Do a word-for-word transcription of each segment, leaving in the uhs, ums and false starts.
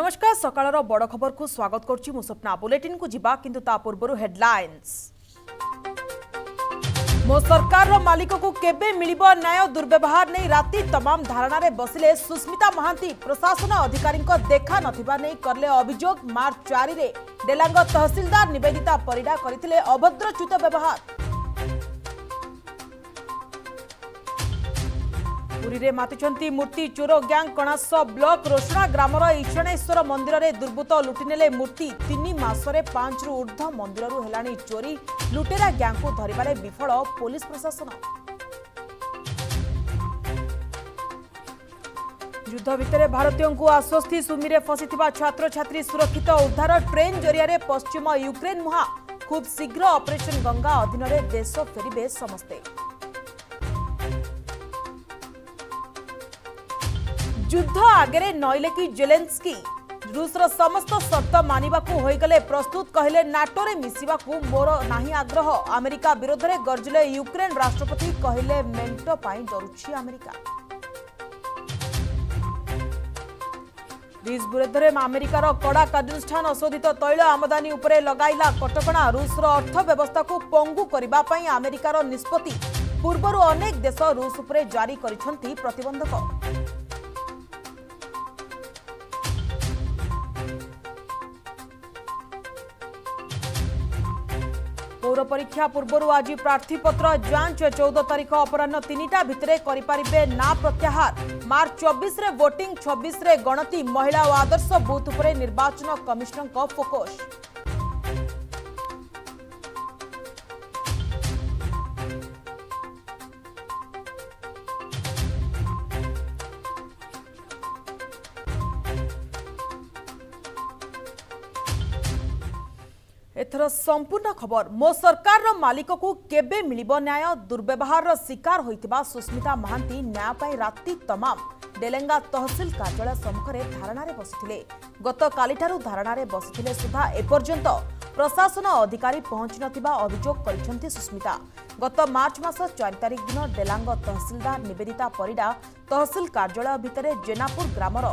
नमस्कार सकाळर बड़ खबर को स्वागत करछि मु सपना। बुलेटिन को जिबा किंतु ता पूर्वरु हेडलाइंस। मो सरकार मालिक को केबे मिलिबो न्याय दुर्व्यवहार नहीं राति तमाम धारणा रे बसिले सुष्मिता महांती। प्रशासन अधिकारी देखा नथिबा नै करले अभियोग। मार्च चार रे डेलांग तहसीलदार निवेदिता परिडा करथिले अभद्रच्युत व्यवहार। पुरी रे मातिछंती मूर्ति चोर ग्यांग। कणास ब्लॉक रोसड़ा ग्रामर ईशणेश्वर मंदिर रे दुर्बृत्त लुटिनेले मूर्ति। तीन मास रे पांच रु ऊर्ध्व मंदिर रु हेलाणी चोरी। लुटेरा ग्यांग को धरिबारे विफल पुलिस प्रशासन। युद्ध भितर भारतीयों को आश्वस्ति। सुमिरे फसिथिबा छात्र छात्री सुरक्षित उद्धार। ट्रेन जरिया रे पश्चिम यूक्रेन मुहां। खूब शीघ्र ऑपरेशन गंगा अधीन रे देश फेरिबे समस्ते। युद्ध आगे नईले कि जेलेंस्की। रूसर समस्त शर्त मानवाकू होगले प्रस्तुत। कहले नाटो रे मिसिवाकू मोर नाही आग्रह। अमेरिका विरोध में गर्जिले यूक्रेन राष्ट्रपति। कहले मेंट पाई डरुछि अमेरिका। रूस विरोध में अमेरिकार कड़ा कार्यानुष्ठान। अशोधित तैल आमदानी उपरे लगाइला कटकणा। रूसर अर्थव्यवस्था को पंगु करबा पई अमेरिकार निष्पत्ति। पूर्वरु अनेक देश रूस उपरे जारी करिसंती प्रतिबंधक। पौर परीक्षा पूर्व आज प्रार्थीपत्र जांच। चौदह तारीख अपराह तीन टा भितरे करिपारिबे ना प्रत्याहार। मार्च चौबीस रे वोटिंग, छब्बीस रे गणति। महिला और आदर्श बूथ उपरे निर्वाचन कमिशन का फोकस। एथर संपूर्ण खबर। मो सरकार मालिक को केबे मिलिबो न्याय। दुर्व्यवहार शिकार होइतिबा सुष्मिता महांती न्याय पाई राति तमाम डेलेंगा तहसील कार्यालय सम्मुख रे धारणा रे बसिथिले। गत कालीठारु धारणा रे बसिथिले सुधा एपर्यंत प्रशासन अधिकारी पहुंचि नथिबा अभियोग करछन्ति सुष्मिता। गत मार्च मास चार तारिख दिन डेलांग तहसीलदार निवेदिता परिडा तहसील कार्यालय भितरे जेनापुर ग्रामर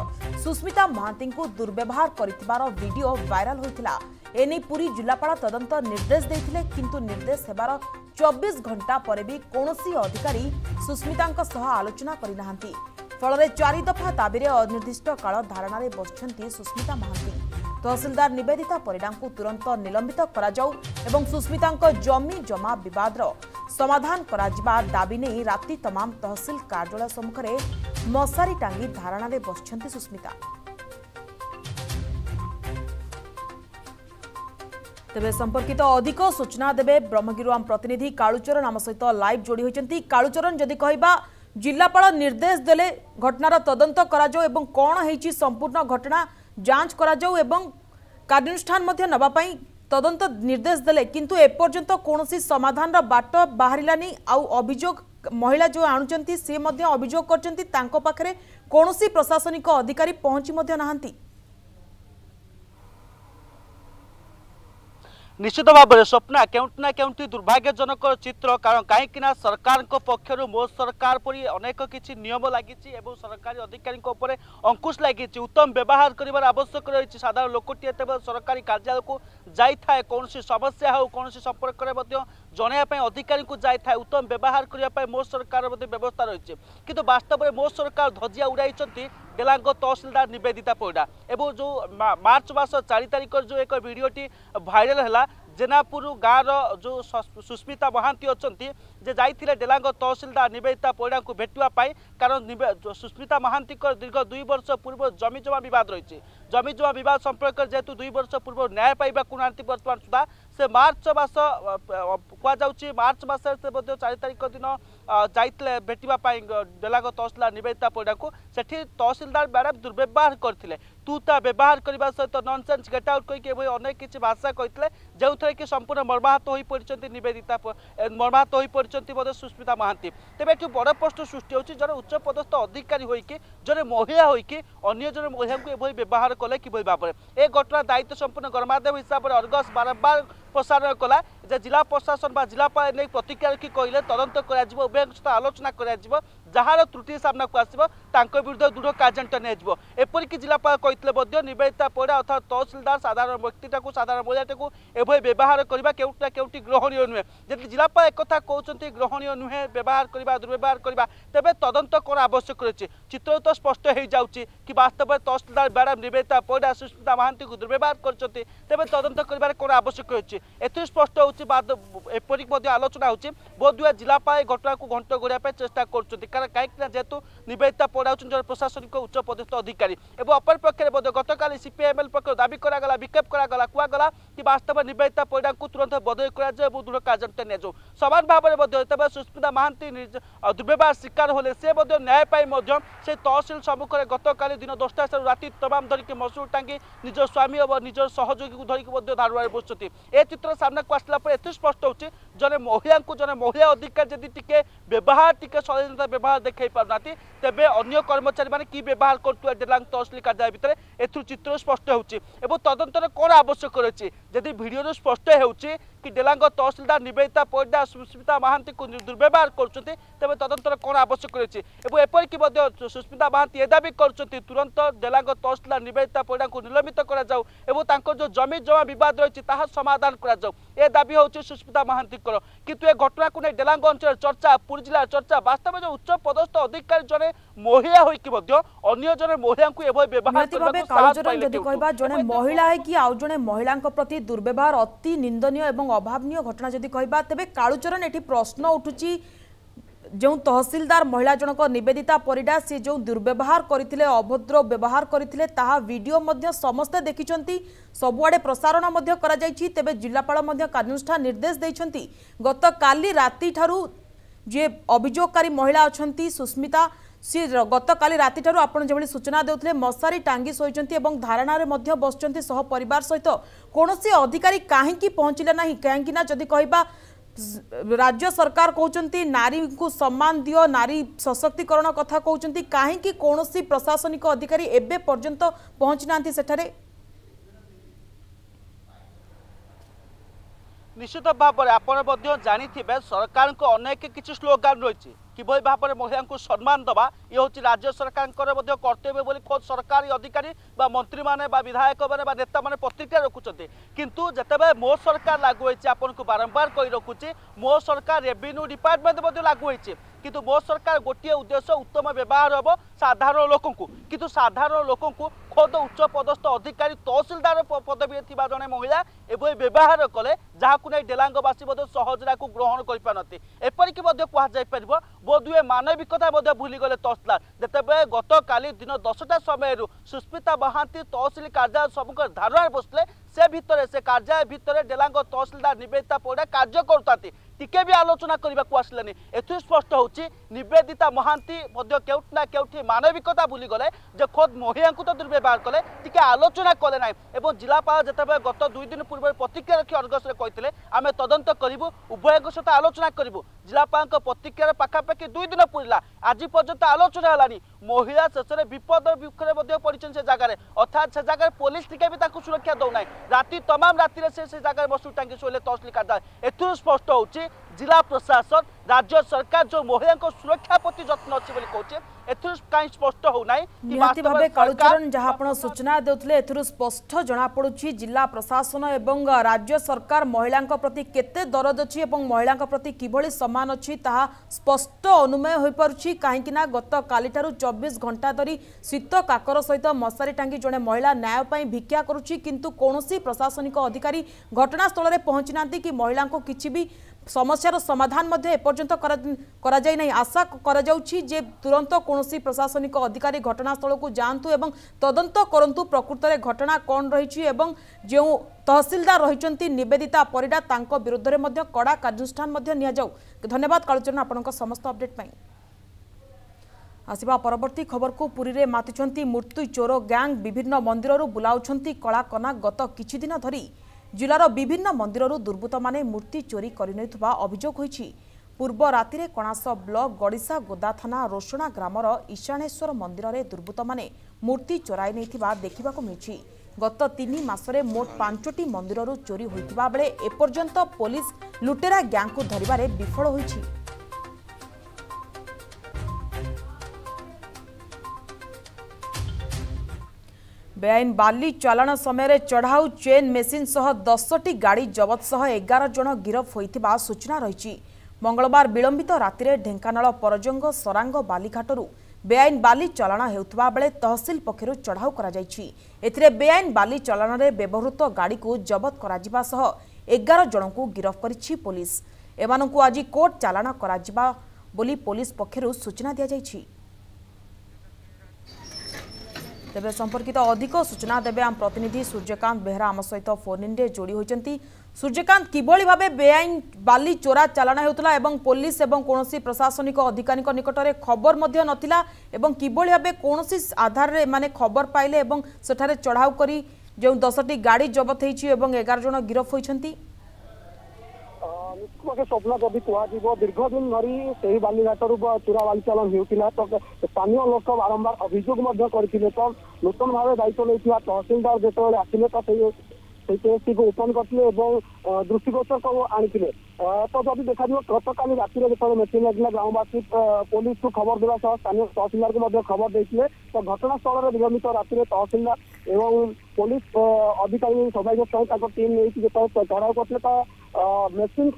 सुष्मिता महांती को दुर्व्यवहार करितबार वीडियो वायरल होइतिला। एने पुरी जिलापाल तदंत निर्देश देथिले किंतु निर्देश हेबार चौबीस घंटा पर भी कोनोसी अधिकारी सुष्मितांक सह आलोचना करिनाहंती। फलरे चारि दफा दाबीरे अनिर्दिष्ट काल धारणा रे बसछंती सुष्मिता महांती। तहसीलदार निवेदिता परिडांकु तुरंत निलंबित करा जाऊ एवं सुष्मितांक जमी जमा विवाद रो समाधान करा जिबा दाबी नै राति तमाम तहसील कार्यालय सम्मुख रे मशारी टांगी धारणा रे बसछंती सुष्मिता। तेबे संपर्कित अधिक सूचना देबे ब्रह्मगिराम प्रतिनिधि कालुचरण आम सहित लाइव जोड़ी होइचंती। कालुचरण, जदि कहिबा जिल्लापाल निर्देश देले घटनार तदंत करा जाऊ एवं कोन हेछि संपूर्ण घटना जांच करा जाऊ एवं कार्यानुष्ठान मध्ये नबा पई तदंत निर्देश देले किंतु एपर्यंत कोनोसी समाधान रा बाट बाहरिलानी। आउ अभियोग महिला जो आणुचंती से मध्ये अभियोग करचंती तांको पाखरे कोनोसी प्रशासनिक अधिकारी पहुंची मध्ये नाहंती। निश्चित भाव में स्वप्ना केउंटी ना केउंटी दुर्भाग्यजनक चित्र। कारण कहीं सरकार पक्षर मो सरकार परी अनेक किसी नियम लगी सरकारी अधिकारी उपर अंकुश लगी। उत्तम व्यवहार कर आवश्यक रही। साधारण लोकटी सरकारी कार्यालय को जाए कौन सी समस्या हो कौन संपर्क में जनवाई अधिकारी को जाए उत्तम व्यवहार करने मो सरकार व्यवस्था रही। किंतु वास्तव में मो सरकार धजिया उड़ाई डेलांग तहसीलदार निवेदिता परिडा। एवं जो मार्च मास चार तारिख जो एक भिडटी भाइराल है जेनापुर गाँव रो सुष्मिता महांती अच्छी जे जाते डेलांग तहसीलदार निवेदिता परिडा को भेटापी। कारण सुष्मिता महांती दीर्घ दुई वर्ष पूर्व जमीजमा बद रही। जमीजमा बद संपर्क जेहेतु दुई वर्ष पूर्व न्याय पाइबा बर्तमान सुधा से मार्च मास कहुचे मार्च मस चार तारिख दिन जाते भेटापी डेलांग तहसीलदार निवेदिता परिडा को। सेठी तहसीलदार मैडम दुर्व्यवहार करते तू ता व्यवहार करने सहित नॉनसेंस गेट आउट करके किसी भाषा कहते जो थे कि संपूर्ण मर्माहत हो पड़ते निवेदिता मर्माहत हो पड़ते सुष्मिता महांती। तेज एट बड़ प्रश्न सृष्टि होती जन उच्चपदस्थ अधिकारी होईकि जन महिला होईकि अन्य जन महिला को एभली व्यवहार कले कि भाव में यह घटना दायित्व संपूर्ण गणमाध्यम हिसाब से अर्गस बारंबार प्रसारण कला। जिला प्रशासन जिलापाल प्रतिक्रिया रखी कहले तदंत कर उभय सहित आलोचना कर जार त्रुटि सामना को आसब विरुद्ध दृढ़ कार्यान्वयन होपरिक जिलापाल कहते नवेदिता पड़ा अर्थात तहसिलदार साधारण व्यक्ति साधारण महिला एभली व्यवहार करवा केउटा केउटी ग्रहणीय नुहे जदि जिलापाल एक कथा कहते ग्रहणीय नुहे व्यवहार करवा दुर्व्यवहार करवा तेज तदंत कौन आवश्यक रही चित्र तो स्पष्ट हो जाऊँगी कि वास्तव में तहसिलदार मैडम नवेदिता पड़ा सुष्मिता महांती को दुर्व्यवहार करते तेज तदंत कर कौन आवश्यक रही एथि स्पष्ट होपरिक आलोचना होती बोधहुए जिलापाल घटना को घंट घोड़ापी चेषा कर कहीं जेहतु नवेदिता पड़ा जन प्रशासनिक उच्च पदस्थ अधिकारी और अपर पक्ष गतकाली सीपीआईएमएल पक्ष दावी कराला विक्षेप कराला कहगला कि वास्तव में नवेदिता पड़ा को तुरंत बदली दृढ़ कार्यान्वयन हो समान भाव में जितने सुष्मिता महांती दुर्व्यवहार शिकार होले से न्याय से तहसिल सम्मुख में गतकाली दिन दसटा राति तमाम धरिकी मसूर टांगी निज स्वामी और निजर सहयोगी धरिकी धारुआ बसुँच ए चित्र सामना को आसला स्पष्ट हो जने महिला को जने महिला अधिकार जदि टिके व्यवहार टिके सचेतनता व्यवहार देखई पारना तेबे अन्य कर्मचारी मैंने कि व्यवहार करतुआ डेलांग तहसिल कार्यालय भितर एथु चित्र स्पष्ट होउछि एवं तदंतर कौन आवश्यक रही जदि भिडियो स्पष्ट होउछि कि डेलांग तहसिलदार नवेदिता पड़ा सुष्मिता महांती को दुर्व्यवहार करुँच तेज तदंतर कौन आवश्यक रही है एपरिक सुष्मिता महांती ए दाबी कर तुरंत डेलांग तहसिलदार नवेदिता पड़ा को निलंबित करो जमी जमा बद रही समाधान कर दाबी हो सुष्मिता महांती किंतु ए घटना को नहीं डेलांग अंचल चर्चा पुरी जिला चर्चा वास्तव में जो उच्च पदस्थ अधिकारी जने महिला होई कि मध्य अन्य जने महिला को एभय व्यवहार करबा साहस पाइले जदि कहबा जने महिला है कि आउ जने महिला को प्रति दुर्व्यवहार अति निंदनीय एवं अभावनीय घटना जदि कहबा तबे काळुचरण एठी प्रश्न उठुची जो तहसिलदार महिला जनक नवेदिता परिडा से जो दुर्व्यवहार करथिले अभद्र व्यवहार करथिले ताहा वीडियो मध्य समस्ते देखिचंती सबुआडे प्रसारण मध्य करा जायछि तेबे जिलापाल मध्य कार्यानुष्ठान निर्देश दैछंती गत काली राति ठारू जे अभियोगकारी महिला अछंती सुष्मिता सी गत काली राति ठारू आपण जेभली सूचना देउथिले मशारी टांगी सोइचंती एवं धारणा रे मध्य बसचंती सह परिवार सहित कोनोसी अधिकारी काहे की पहुंचिले नाही काहे की ना जदि कहबा राज्य सरकार कहते नारी को सम्मान दियो नारी सशक्तिकरण कथा कहते कहीं कौन सी प्रशासनिक अधिकारी एबे पर्यंत पहुँची ना सेठारे निश्चित भाव में आपड़ जानी सरकार को अनेक किसी स्लोगान रही किभली भाव में महिला को सम्मान दवा ये हूँ राज्य सरकार कर्तव्य बोली खोद सरकारी अधिकारी बा मंत्री माने बा विधायक माने बा नेता माने प्रतिक्रिया रखुंत किंतु जितेबाला मो सरकार लागू होती आपन को बारंबार कही रखुचे मो सरकार रेवेन्यू डिपार्टमेंट लागू होती किंतु मो सरकार गोटे उद्देश्य उत्तम व्यवहार हम साधारण लोक किंतु साधारण लोक खोद उच्च पदस्थ अधिकारी तहसिलदार पदवी थी जड़े महिला एभली व्यवहार कले जहाँ नहीं डेलांगवासी सहजरा को ग्रहण करते एपरिक कहुपर बोधुए मानविकता भूलीगले तहसिलदार जितेबाला गत काली दिन दसटा समय सुष्मिता महांती तहसिल कार्यालय सम्मुख धारणा बसले से भितर से कार्यालय भितर डेलांग तहसिलदार नवेदिता पड़ा कार्य करूता टिके भी आलोचना करने को आसलानी एथु स्पष्ट होची नवेदिता महांती केउटना केउठी मानविकता भूलीगले जे खोद महिला को तो दुर्व्यवहार कले टिके आलोचना कले ना एवं जिलापाल जितेबाला गत दुई दिन पूर्व प्रतिक्रिया रखी अर्गस कहते आम तदंत करूँ उभय सहित आलोचना करूँ जिलापाल प्रतिक्रिया पाखापाखि दुई दिन पूरा आज पर्यंत आलोचना है महिला शेष में विपद विपद पड़ी से जगार अर्थात से जगह पुलिस टिके भी सुरक्षा दौना राति तमाम राति से जगह बसू टांगी शोले तहसिल कार्यालय एथु स्पष्ट होची जिला प्रशासन राज्य सरकार जो महिला सुरक्षा प्रति जत्न अच्छी कहते एथु कहीं स्पष्ट होना जहाँ सूचना देते स्पष्ट जना पड़ी जिला प्रशासन एवं राज्य सरकार महिला प्रति केते दरद अच्छी महिला प्रति किभली सम्मान अच्छी ताहा स्पष्ट अनुमेय हो पारुछि काहेकि ना गत काली ठारू चौबीस घंटा धरी शीत काकर सहित मशारी टांगी जड़े महिला न्याय पई भिक्षा करुछि किंतु कोनोसी प्रशासनिक अधिकारी घटनास्थल में पहुँची ना कि महिला को किसी भी समस्यार समाधान एपर्यंत करा जाय नाही आशा करा जाउछि जे तुरंत कोनोसी प्रशासनिक अधिकारी घटनास्थल को जांतु एवं तदंत करंतु प्रकृत रे घटना कोन रहिछि एवं जे तहसीलदार रहिचंती नवेदिता परिडा तांको विरुद्ध रे मध्य कड़ा कार्यानुष्ठान मध्य निया जाउ धन्यवाद कालचरण आपनका समस्त अपडेट पई आसिबा परवर्ती खबर को पुरी रे मातिचंती मृत्यु चोर गैंग विभिन्न मंदिर बुलाउचंती कला कना गत किछि दिन धरी जिलार विभिन्न मंदिर दुर्बृत्त माने मूर्ति चोरी करिनैथबा अभियोग होईछि। पूर्व राति रे कणास ब्लॉक गड़ीसा गोदा थाना रोशणा ग्रामर ईशानेश्वर मंदिर रे दुर्बृत्त माने मूर्ति चोराई नैथिबा देखिबाको मिलिछि। गत तीन मास रे मोट पांचटी मंदिर चोरी होईथिबा बेले एपर्यंत पुलिस लुटेरा गैंग को धरिबारे विफल होईछि। बेआईन बाली चालाण समय चढ़ाऊ चेन मेसीन सह दस टी गाड़ी जबत सह एगार जन गिरफ होइतिबा सूचना रही। मंगलवार विलंबित राति ढेंकानाल परजंग सरांग बालीघाटर बेआईन बाली चालाण हेउथबा बेले तहसील पक्षर चढ़ाऊ करा जायछि। एथिरे बेआईन बाली चालाण रे व्यवहृत गाड़ी को जबत करा जिबा सह एगार जन को गिरफ करिछि पुलिस। एमानंकु आजि कोर्ट चालाण करा जिबा बोली पुलिस पक्षर सूचना दिया जायछि। तेज संपर्कित अधिक सूचना देवे आम प्रतिनिधि सूर्यकांत बेहरा आम सहित फोन इन जोड़ी होती। सूर्यकांत किभली भाबे बेआईन बाली चोरा चालाण हेउतला एवं पुलिस एवं कोनोसी प्रशासनिक अधिकारी निकट में खबर मध्य नथिला एवं किभली भाबे कोनोसी आधार रे माने खबर पाइले एवं सेठारे चढ़ाव करी जो दस टी गाड़ी जबत होईछि एवं एगार जन गिरफ होईछंती। निश्चित स्वप्न जब कह दीर्घ दिन धरी से ही बालीघाटर चोरा बाली चालाण होता तो स्थानीय लोक बारंबार अभियोग करते तो नूतन भाव दायित्व नहीं तहसीलदार जो आसिले तो केस को ओपन करते दृष्टिगोचर को आनी तो जब देखा गत काली रात जो मेटिंग लगे ग्रामवासी पुलिस को खबर देवा सह स्थानीय तहसीलदार को खबर देते तो घटनास्थल में विलंबित रात तहसीलदार एवं पुलिस अधिकारी सौभाग्य टीम नहीं जो चढ़ाऊ करते मेसीन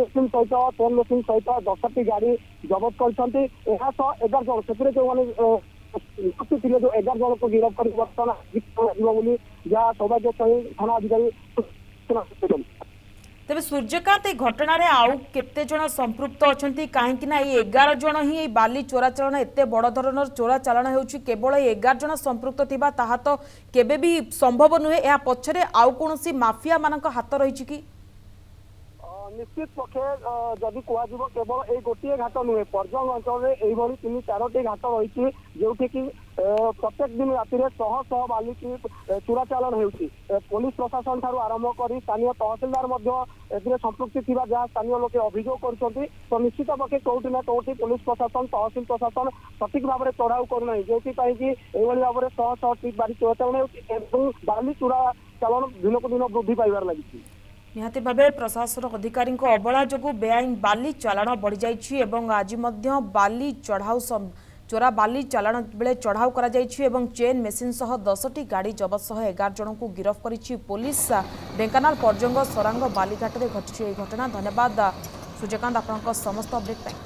मेसीन सहित ट्रेन मेसीन सहित दस टी गाड़ी जबत करते एगार जन से जो मैंने जो एगार जन को गिरफ कर बर्तमान जहाँ सौभाग्य थाना अधिकारी तेज। सूर्यकांत घटना रे आउ केते जन संपृक्त अच्छा कहीं एगार जन ही बाली चोरा चालाण एत बड़ धरण चोरा चालाण होवल एगार जन संपृक्त थी ता तो केवे संभव नुहे। यह पछरे आउ कौन माफिया मान हाथ रही कि निश्चित पक्षे जदि कह केवल ये गोटे घाट नुहे पर्जंग अंचल में तीन चारोटी घाट रही जोटि की प्रत्येक दिन राति शह शह बाली चोरा चालाण होती पुलिस प्रशासन ठार आरंभ कर स्थानीय तहसीलदार संपृक्ति था जहाँ स्थानीय लोके अभियोग कर तो निश्चित पक्षे कौटिना कौटि पुलिस प्रशासन तहसील प्रशासन सठिक भाव में चढ़ाऊ करना जो कहीं भाव में शह शह टी बाली चोरा चालाण बाली चोरा चालाण दिन को दिन वृद्धि पाइबार लगी। निहाती भावे प्रशासन अधिकारी अवहेलना जो बेआईन बाली चालाण बढ़ी जाइए आज बाली चढ़ाऊ चोरा बाली चालाण बेले चढ़ाऊ करा जाइए एवं चेन मेसीन सह दस टी गाड़ी जबत सह एगार जन को गिरफ करी पुलिस। ढेंकानाल पर्जंग सरांग बालीघाट में घटी यह घटना। धन्यवाद सूर्यकांत आपंक समस्त अपडेट पर।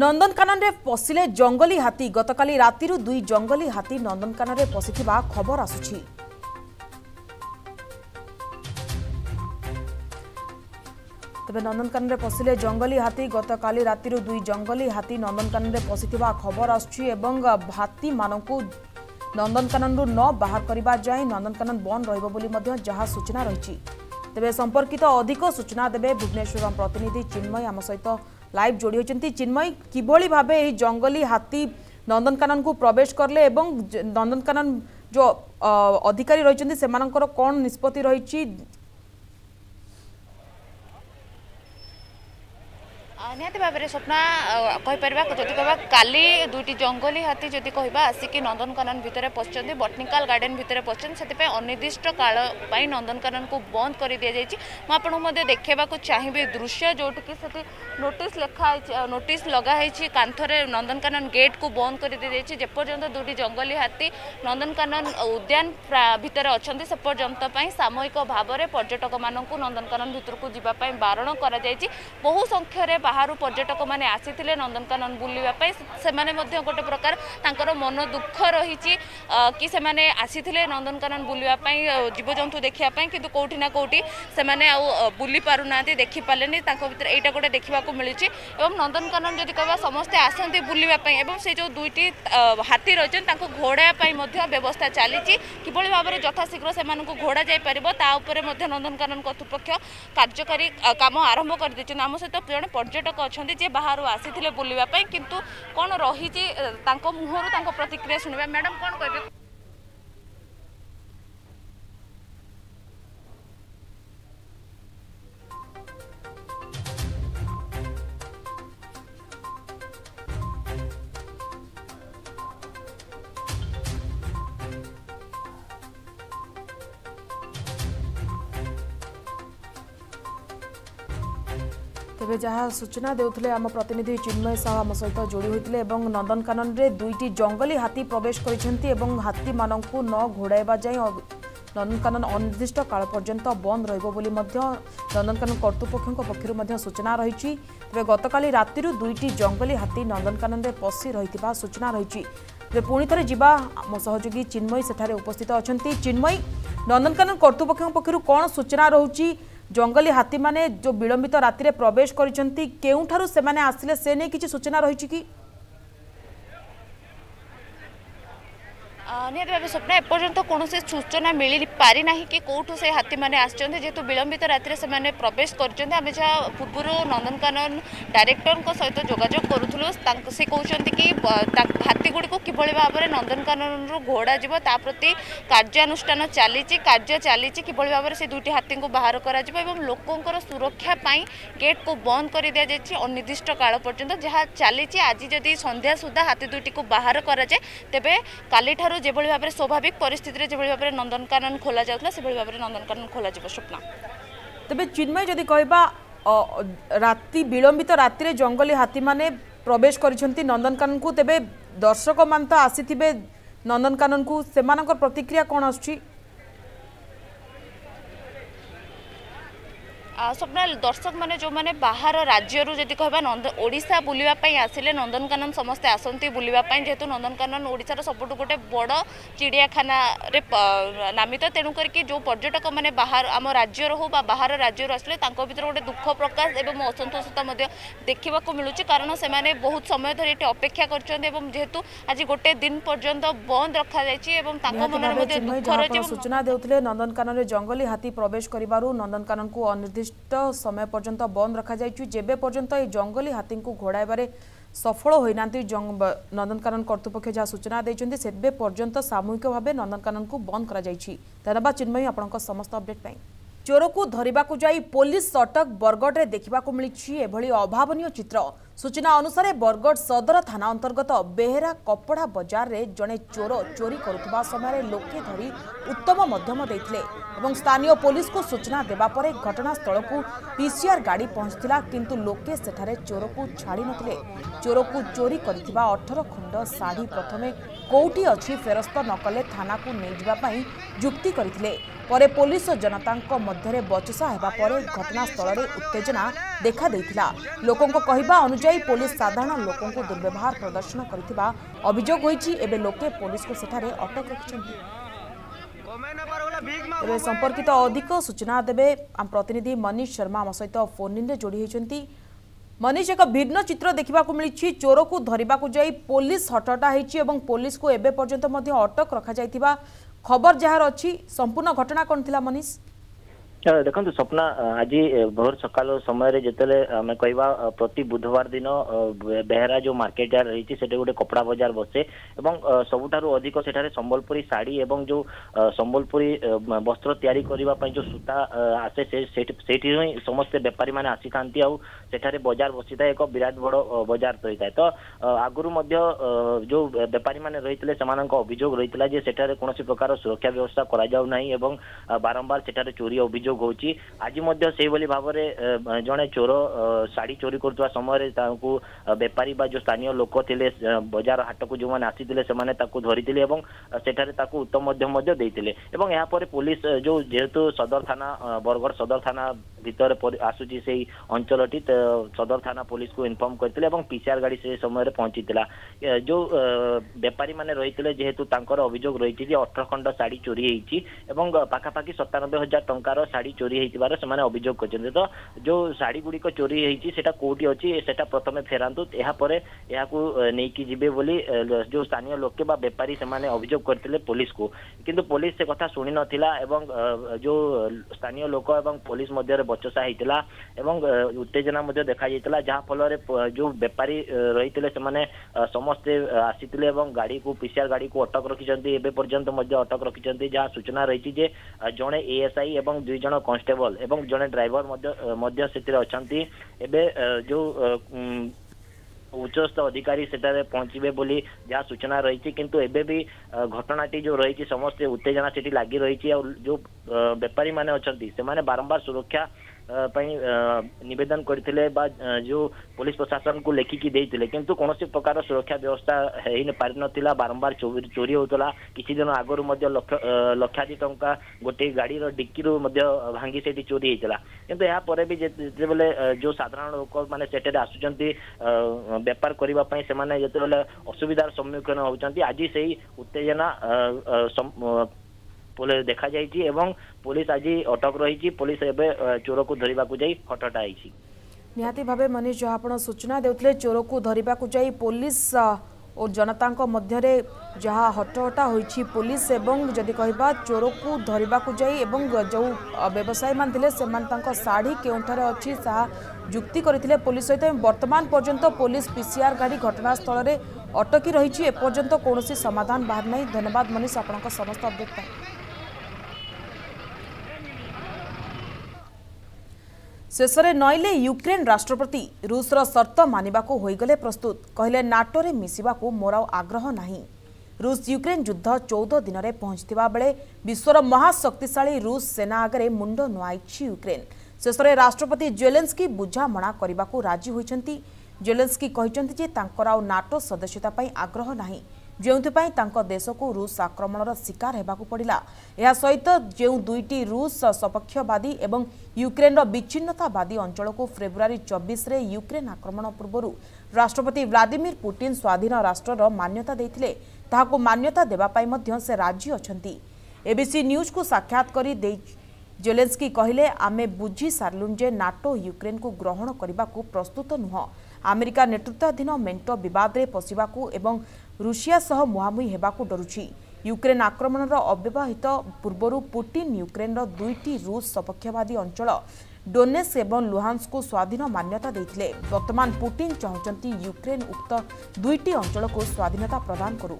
नंदनकानन रे पशिले जंगली हाथी गतकाली राति दुई जंगली हाथी नंदनकानन रे पशिथिबा खबर आसुछि। तबे नंदनकानन रे पशिले जंगली हाथी गतकाली राति दुई जंगली हाथी नंदनकानन रे पशिथिबा खबर आसुछि एवं हाथी मानकु नंदनकानन रु न बाहर करिबा जाय नंदनकानन बंद रहिबो बोली मध्य जहा सूचना रहिछि। तबे संपर्कित अधिक सूचना देबे भुवनेश्वर प्रतिनिधि चिन्मय आम सहित लाइव जोड़ी होती। चिन्मय किभली भावे यही जंगली हाथी नंदनकानन को प्रवेश करले एवं नंदनकानन जो अधिकारी रही से कौन निष्पत्ति रही। निहती भाव में स्वप्ना कहीपर जदि कह काली दुईटी जंगली हाथी जदि कह आसिकी नंदनकानन भितर पशिंट बॉटनिकल गार्डन भितर पशिंट से अनिर्दिष्ट काल पर नंदनकानन को बंद कर दी जाइए। मुझे देखा चाहिए दृश्य जोटि कि नोटिस लिखाई नोटिस लगाई कांथरे नंदनकानन गेट को बंद कर दी जाइए जेपर्यंत दुईटी जंगली हाथी नंदनकानन उद्यान भितर अच्छा से पर्यंतपाई सामूहिक भाव में पर्यटक मान नंदनकानन भितर को जीवाई बारण कर बहु संख्यार बाहर पर्यटक मैंने आसी नंदनकानन बुलवाई से गोटे प्रकार मन दुख रही कि से मैंने आसी नंदनकानन बुलवाई जीवजंतु देखापी कि कौटी ना कौटी से बुली पारना देखिपारे भाई यहाँ गोटे देखा मिली। नंदनकानन जब कह समस्ते आसती बुलवाई से जो दुईटी हाथी रही घोड़ा व्यवस्था चली किभली भाव में यथाशीघ्र से घोड़ा जापर तापर नंदनकानन कर्तृपक्ष कार्यकारी काम आरंभ कर देते। आम सहित जन पर्यटक अच्छा जे बाहर आसी बुलवाई किंतु कौन रही मुहर प्रतिक्रिया सुनिबा। मैडम कौन कह तेज जहाँ सूचना देते आम प्रतिनिधि चिन्मय साहू आम सहित जोड़ी होते नंदनकानन में दुईटी जंगली हाथी प्रवेश कर हाथी मान न घोड़ाइबा जाए नंदनकानन अनिर्दिष्ट काल पर्यंत बंद रही नंदनकानन कर्तृपक्ष पक्षर सूचना रही तेज गतकाली राति दुईटी जंगली हाथी नंदनकानन में पशि रही सूचना रही पुणी थे जावा आम सहयोगी चिन्मयी सेठारे उपस्थित अच्छा चिन्मयी नंदनकानन कर्तृपक्ष पक्षर कौन सूचना रही जंगली हाथी माने जो विलंबित राति प्रवेश करछंती केउठारु से माने आसिले से नै किछि सूचना रहिछि कि निहत भाव स्वप्न एपर्यंत कौन सूचना मिल पारी ना कि कौटू से हाथी मैंने आसतु विलंबित राति से मैंने प्रवेश करें जहाँ पूर्व नंदनकानन डायरेक्टर सहित जोजोग करूँ से कहते कि हाथीगुड़ी को किभ भाव में नंदनकानन घोड़ा जीव ता प्रति कार्यानुष्ठान चली कार्य चली कि भाव में से दुईटी हाथी को बाहर कर लोकंर सुरक्षापी गेट को बंद कर दि जाए अनिर्दिष्ट काल पर्यंत जहाँ चली आज जदि संध्या सुधा हाथी दुईटी को बाहर कराए तेरे काली जो भाव में स्वाभाविक परिस्थिति जो भाव में नंदनकानन खोल जाता से भाव में नंदनकानन खोल स्वप्न तेज चिन्मय जदि कहवा राति विलंबित राति जंगली हाथी माने प्रवेश कर नंदनकानन को तेज दर्शक मान तो आसी नंदनकानन को से प्रतिक्रिया कौन आ स्वप्न दर्शक मैंने जो मैंने बाहर राज्य जब कह नंद ओडिशा बुलवाई आसिले नंदनकानन समस्ते आसती बुलवाई जेहेतु नंदनकानन ओडिशार सबुठ गोटे बड़ चिड़ियाखाना नामित तेणुक जो पर्यटक मैंने बाहर आम राज्यर हो बा बाहर राज्य आसिले भर गोटे दुख प्रकाश और असंतोषता देखा मिलूँ कारण से बहुत समय धरी ये अपेक्षा करेतु आज गोटे दिन पर्यंत बंद रखा जाए सूचना देते नंदनकानन जंगली हाथी प्रवेश कर नंदनकानन को अनिर्दिष्ट समय पर्यंत बंद रखा जेबे पर्यंत ये जंगली हाथी को घोड़ाइबारे सफल होना नंदनकानन कर्तृपक्ष जहाँ सूचना देते से पर्यंत सामूहिक भाव नंदनकानन को बंद कर धन्यवाद चिन्मयी आपंक समस्त अपडेट। चोर को धरने को जाई पुलिस अटक बरगढ़ में देखा मिली एभली अभावन चित्र। सूचना अनुसार बरगढ़ सदर थाना अंतर्गत बेहेरा कपड़ा बजार में जड़े चोर चोरी करुवा समय लोके धरी उत्तम मध्यम देते स्थानीय पुलिस को सूचना देवापर घटनास्थल को पीसीआर गाड़ी पहुंचला किंतु लोके सेठारे चोर को छाड़ नथिले। चोर को चोरी करथिबा अठारह खंड साड़ी प्रथमे कोठी अछि फेरस्त नकले थाना को नै जिबा पई जुक्ति करथिले परे पुलिस और जनता मध्य बचसा होगापर घटनास्थल उत्तेजना देखा देइथिला। लोकों को कहबा अनुसार पुलिस साधारण लोकों को दुर्व्यवहार प्रदर्शन करथिबा अभियोग होईछि एबे लोके पुलिस को सेठारे अटक रखिछन्ति। संपर्कित अधिक सूचना देबे आम प्रतिनिधि मनीष शर्मा आम सहित फोन इन जोड़ी होइछन्ति। मनीष एक भिन्न चित्र देखा मिली चोर को धरने को जाई पुलिस हटटा होईछि एवं पुलिस को एबे पर्यंत मध्य अटक रखा जाइथिबा खबर जहाँ अच्छी संपूर्ण घटना कौन थी मनीष देखो स्वप्न आज भोर सकाल समय जिते आम कह प्रति बुधवार दिन बेहरा जो मार्केट यार्ड रही है गोटे कपड़ा बजार बसे और सबुठारू अधिक सेठारे संबलपुरी साड़ी एवं जो संबलपुरी वस्त्र तैयारी करिबा पई जो सूता आसे से सेठी ही समस्त व्यापारी माने आसी थांती आउ सेठारे बजार बसी था एक विराट बड़ बजार तो होता है तो आगुरु मध्य जो व्यापारी माने रहितले समानंक अभियोग रहितला जे सेठारे कोनोसी प्रकार सुरक्षा व्यवस्था करा जाउ नाही एवं बारंबार सेठारे चोरी अभियोग आज भाव में जड़े चोर शाढ़ी चोरी करुवा समय बेपारी जो स्थानीय लोक थे बजार हाट को जो मैंने आसी धरी उत्तम देते पुलिस जो जेहेतु सदर थाना बरगढ़ सदर थाना भितर आसूची से अंचलटी सदर थाना पुलिस को इनफर्म करते पीसीआर गाड़ी से समय पहुंची जो बेपारी मैंने रही जेहेतु अभियोग रही अठर खंड शाढ़ी चोरी होती सतानबे हजार टकर साड़ी चोरी होती से अभियोग करते तो जो साड़ी गुड़िक चोरी होता कौटी अच्छी से प्रथम फेरातु नहीं कि जीवे बोली जो स्थानीय लोके बेपारी से अभियोग करते पुलिस को किंतु पुलिस से कथा शुणी नाला जो स्थानीय लोक और पुलिस मध्य बचसा होता उत्तेजना देखा जाता जहाँफल जो बेपारी रही से समस्ते आसी गाड़ी को पीसीआर गाड़ी को अटक रखिंट एवं पर्यंत अटक रखिंट जहाँ सूचना रही जे जड़े एएसआई एवं दुई जन कन्स्टेबल एवं जड़े ड्राइवर मध्य से अच्छा एबे जो उच्चस्थ अधिकारी से पहुंचे बोली जहाँ सूचना रही किंतु एबे भी घटनाटी जो रही समस्त उत्तेजना से लगी रही जो व्यापारी माने अच्छा से बारंबार सुरक्षा निवेदन करथिले बा जो पुलिस प्रशासन को लेखिकी देइथिले किंतु कोनोसी प्रकार सुरक्षा व्यवस्था हेइ न पारि नथिला। बारंबार चोरी होतला। किछि दिन आगरु मध्ये लक्षाधिक टंका गोटे गाड़ी रो डिक्की रो मध्ये भांगी सेठी चोरी हेइतला। किंतु या परे भी जेतेबेले जो साधारण लोक माने सेठे आसुचंती व्यापार करिवा पई से माने जेतेबेले असुविधार सम्मुखीन होउचंती। आजि सेही उत्तेजना पुलिस देखा जाइए। पुलिस आज अटक रही। पुलिस एवं चोर को धरने को जाई हटटाई निहाती भावे। मनीष जो आप सूचना देते चोर को धरने को जाई पुलिस और जनता मध्य जहाँ हटहटा हो पुलिस एवं जदि कहवा चोर को धरने को जाई एवं जो व्यवसायी मानते से शाढ़ी केउठारे अच्छी युक्ति करते पुलिस सहित बर्तमान पर्यंत पुलिस पीसीआर गाड़ी घटनास्थल में अटकी रही। एपर्यंत कौन समाधान बाहर ना। धन्यवाद मनीष आपण समस्त अपडेट। शेषे नईले यूक्रेन राष्ट्रपति रूसर सर्त मानवा होईगले प्रस्तुत। कहले नाटो रे मिसिबा को मोर आग्रह नाही। रूस यूक्रेन युद्ध चौदह दिन में पहुंचता बेले विश्वर महाशक्तिशाली रूस सेना आगे मुंड नुआई यूक्रेन। शेषे राष्ट्रपति जेलेंस्की बुझामणा करने को राजी होती। जेलेंस्की कहते नाटो सदस्यता आग्रह नाही जोपाई देश को रूस आक्रमण शिकार होगा पड़ा। यह सहित जो दुईटी रूस सपक्षवादी एवं यूक्रेन विच्छिन्नतावादी अंचल को फेब्रुआरी चौबीस रे यूक्रेन आक्रमण पूर्व राष्ट्रपति व्लादिमीर पुटिन स्वाधीन राष्ट्रर मान्यता देते मान्यता देवाई से राजी अच्छा। एबीसी न्यूज को साक्षात कर जेलेंस्की कहले आमे बुझी सारूं जे नाटो यूक्रेन को ग्रहण करने को प्रस्तुत नुह। अमेरिका नेतृत्वाधीन मेंट बद में पशा एवं रूसिया सह मुहांमुही होगाकू डरुची। यूक्रेन आक्रमणर अव्यवहित पूर्व पुटिन यूक्रेनर दुईटी रूस सपक्षवादी अंचल डोनेस्क एवं लुहांस्क को स्वाधीन मान्यता देते। वर्तमान पुटिन चाहती यूक्रेन उक्त दुईटी अंचल को स्वाधीनता प्रदान करू।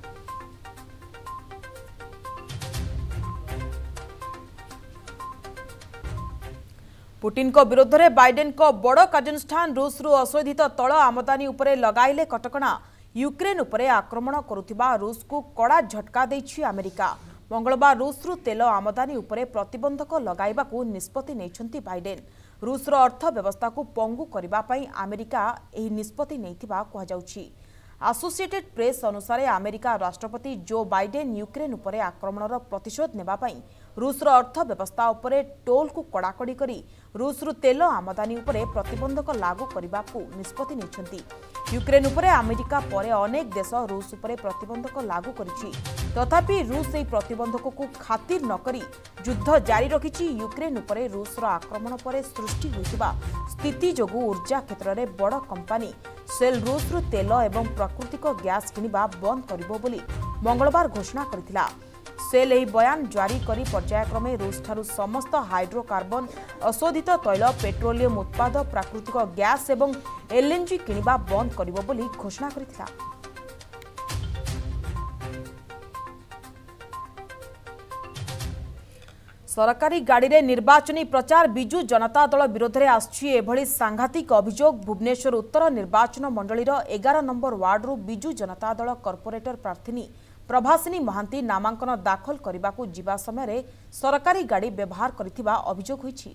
पुटिन को विरोध में बाइडेन को बड़ कार्यानुष्ठान। रूसरु अशोधित तैल आमदानी उपरे लगाइले कटकणा। यूक्रेन उपरे आक्रमण करुथिबा रूस को कड़ा झटका देछि अमेरिका। मंगलवार रूसरु तेल आमदानी उपरे प्रतिबंधक लगाइबा को निष्पत्ति नेछंती बाइडेन। रूसर अर्थव्यवस्था को पंगु करिबा पई अमेरिका एही निष्पत्ति नेथिबा कहा जाउछि। एसोसिएटेड प्रेस अनुसार अमेरिका राष्ट्रपति जो बाइडेन यूक्रेन उपरे आक्रमणर प्रतिशोध नेबा पई रूसर अर्थव्यवस्था उपरे टोल को कड़ाकड़ी करी रूसरु तेल आमदानी उपरे प्रतिबंधक लागू करने को निष्पत्ति नेछंती। यूक्रेन उपरे अमेरिका परे अनेक देश रूस उपरे प्रतिबंधक लागू करिछि। तथापि रूस एही प्रतिबंधक को खातिर न करी युद्ध जारी रखिछि। यूक्रेन उपरे रूसर आक्रमण परे सृष्टि होइथिबा स्थिति जोगु ऊर्जा क्षेत्र रे बड़ कंपनी सेल रूसरु तेल एवं प्राकृतिक गैस किनिबा बंद करिबो बोली मंगलवार घोषणा करथिला। सेल एही बयान जारी करी पर्यायक्रमे रूस ठारु समस्त हाइड्रोकार्बन अशोधित तैल पेट्रोलियम उत्पाद प्राकृतिक गैस एवं एलएनजी किनिबा बंद करिबो बोली घोषणा करथिला। सरकारी गाड़ी रे निर्वाचनी प्रचार। बिजु जनता दल विरोध में आसछि एभली सांघातिक अभियोग। भुवनेश्वर उत्तर निर्वाचन मंडलीर एगार नंबर वार्डरु बिजु जनता दल कर्पोरेटर प्रार्थिनी प्रभासिनी महांती नामांकन दाखल करने को जीवा समय सरकारी गाड़ी व्यवहार करिथिबा अभियोग होइछि।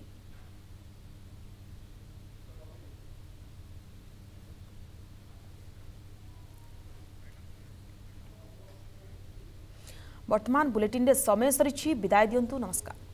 वर्तमान बुलेटिन रे समय सरिछि। विदाय दियंतु। नमस्कार।